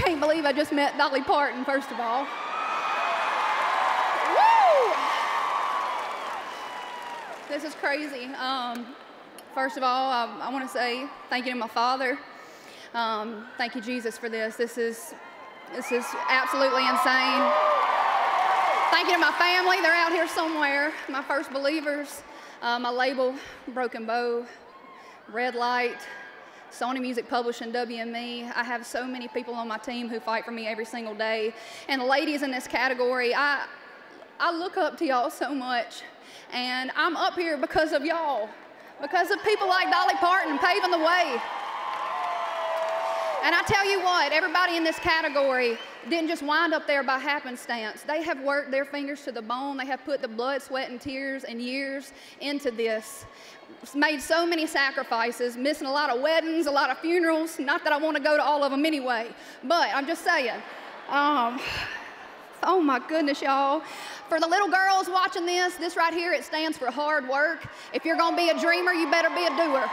can't believe I just met Dolly Parton, first of all. Woo! This is crazy. First of all, I want to say thank you to my father. Thank you, Jesus, for this. This is absolutely insane. Thank you to my family. They're out here somewhere. My first believers, my label, Broken Bow, Red Light, Sony Music Publishing, WME. I have so many people on my team who fight for me every single day. And ladies in this category, I look up to y'all so much. And I'm up here because of y'all, because of people like Dolly Parton paving the way. And I tell you what, everybody in this category didn't just wind up there by happenstance. They have worked their fingers to the bone. They have put the blood, sweat, and tears and years into this. Made so many sacrifices, missing a lot of weddings, a lot of funerals. Not that I want to go to all of them anyway, but I'm just saying. Oh my goodness, y'all. For the little girls watching this right here, it stands for hard work. If you're going to be a dreamer, you better be a doer.